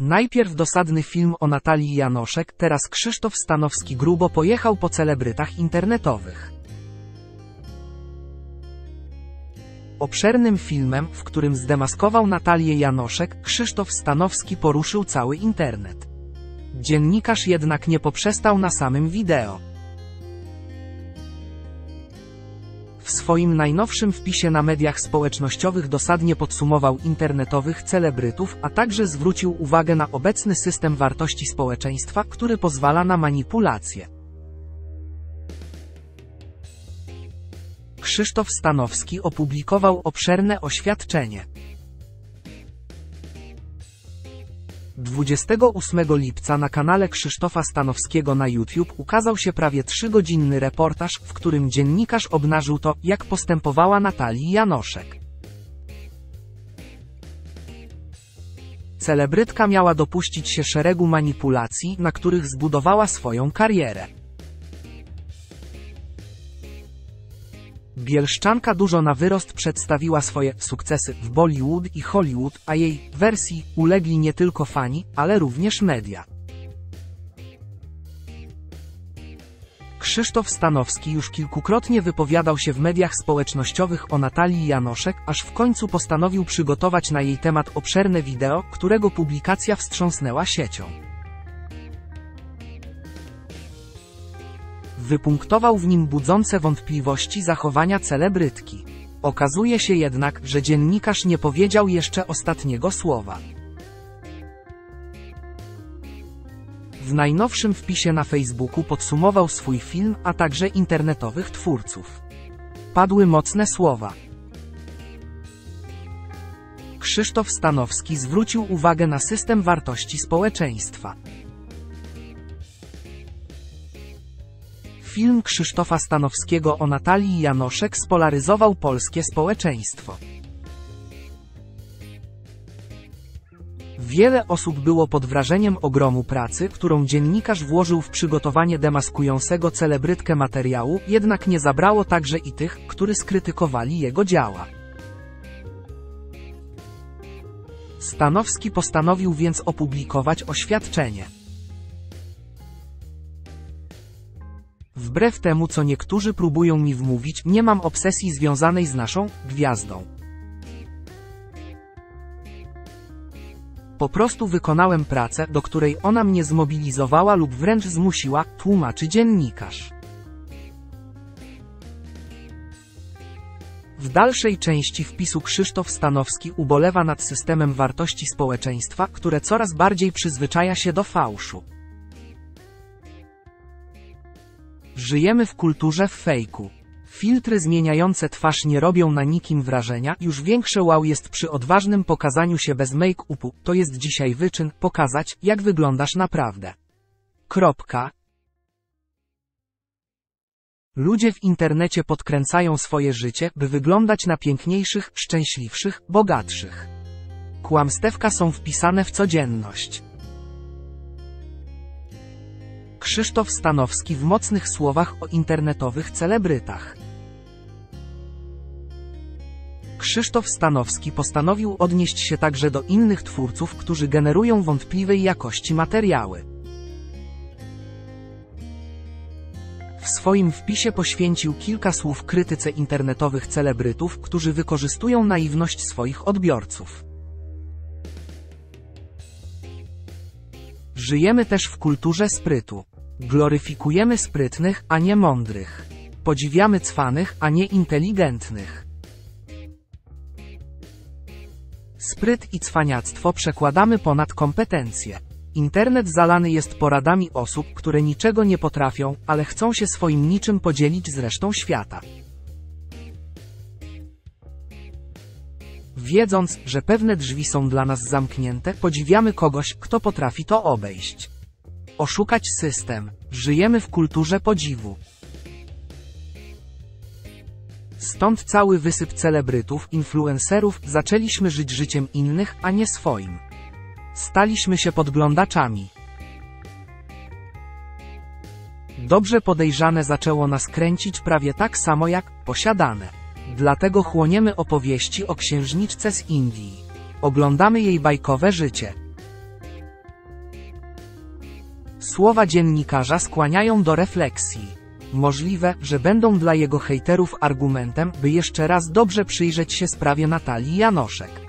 Najpierw dosadny film o Natalii Janoszek, teraz Krzysztof Stanowski grubo pojechał po celebrytach internetowych. Obszernym filmem, w którym zdemaskował Natalię Janoszek, Krzysztof Stanowski poruszył cały internet. Dziennikarz jednak nie poprzestał na samym wideo. W swoim najnowszym wpisie na mediach społecznościowych dosadnie podsumował internetowych celebrytów, a także zwrócił uwagę na obecny system wartości społeczeństwa, który pozwala na manipulacje. Krzysztof Stanowski opublikował obszerne oświadczenie. 28 lipca na kanale Krzysztofa Stanowskiego na YouTube ukazał się prawie 3-godzinny reportaż, w którym dziennikarz obnażył to, jak postępowała Natalii Janoszek. Celebrytka miała dopuścić się szeregu manipulacji, na których zbudowała swoją karierę. Bielszczanka dużo na wyrost przedstawiła swoje sukcesy w Bollywood i Hollywood, a jej wersji ulegli nie tylko fani, ale również media. Krzysztof Stanowski już kilkukrotnie wypowiadał się w mediach społecznościowych o Natalii Janoszek, aż w końcu postanowił przygotować na jej temat obszerne wideo, którego publikacja wstrząsnęła siecią. Wypunktował w nim budzące wątpliwości zachowania celebrytki. Okazuje się jednak, że dziennikarz nie powiedział jeszcze ostatniego słowa. W najnowszym wpisie na Facebooku podsumował swój film, a także internetowych twórców. Padły mocne słowa. Krzysztof Stanowski zwrócił uwagę na system wartości społeczeństwa. Film Krzysztofa Stanowskiego o Natalii Janoszek spolaryzował polskie społeczeństwo. Wiele osób było pod wrażeniem ogromu pracy, którą dziennikarz włożył w przygotowanie demaskującego celebrytkę materiału, jednak nie zabrało także i tych, którzy skrytykowali jego dzieła. Stanowski postanowił więc opublikować oświadczenie. Wbrew temu, co niektórzy próbują mi wmówić, nie mam obsesji związanej z naszą gwiazdą. Po prostu wykonałem pracę, do której ona mnie zmobilizowała lub wręcz zmusiła, tłumaczy dziennikarz. W dalszej części wpisu Krzysztof Stanowski ubolewa nad systemem wartości społeczeństwa, które coraz bardziej przyzwyczaja się do fałszu. Żyjemy w kulturze fejku. Filtry zmieniające twarz nie robią na nikim wrażenia, już większe wow jest przy odważnym pokazaniu się bez make-upu, to jest dzisiaj wyczyn, pokazać, jak wyglądasz naprawdę. Kropka. Ludzie w internecie podkręcają swoje życie, by wyglądać na piękniejszych, szczęśliwszych, bogatszych. Kłamstewka są wpisane w codzienność. Krzysztof Stanowski w mocnych słowach o internetowych celebrytach. Krzysztof Stanowski postanowił odnieść się także do innych twórców, którzy generują wątpliwej jakości materiały. W swoim wpisie poświęcił kilka słów krytyce internetowych celebrytów, którzy wykorzystują naiwność swoich odbiorców. Żyjemy też w kulturze sprytu. Gloryfikujemy sprytnych, a nie mądrych. Podziwiamy cwanych, a nie inteligentnych. Spryt i cwaniactwo przekładamy ponad kompetencje. Internet zalany jest poradami osób, które niczego nie potrafią, ale chcą się swoim niczym podzielić z resztą świata. Wiedząc, że pewne drzwi są dla nas zamknięte, podziwiamy kogoś, kto potrafi to obejść. Oszukać system. Żyjemy w kulturze podziwu. Stąd cały wysyp celebrytów, influencerów, zaczęliśmy żyć życiem innych, a nie swoim. Staliśmy się podglądaczami. Dobrze podejrzane zaczęło nas kręcić prawie tak samo jak posiadane. Dlatego chłoniemy opowieści o księżniczce z Indii. Oglądamy jej bajkowe życie. Słowa dziennikarza skłaniają do refleksji. Możliwe, że będą dla jego hejterów argumentem, by jeszcze raz dobrze przyjrzeć się sprawie Natalii Janoszek.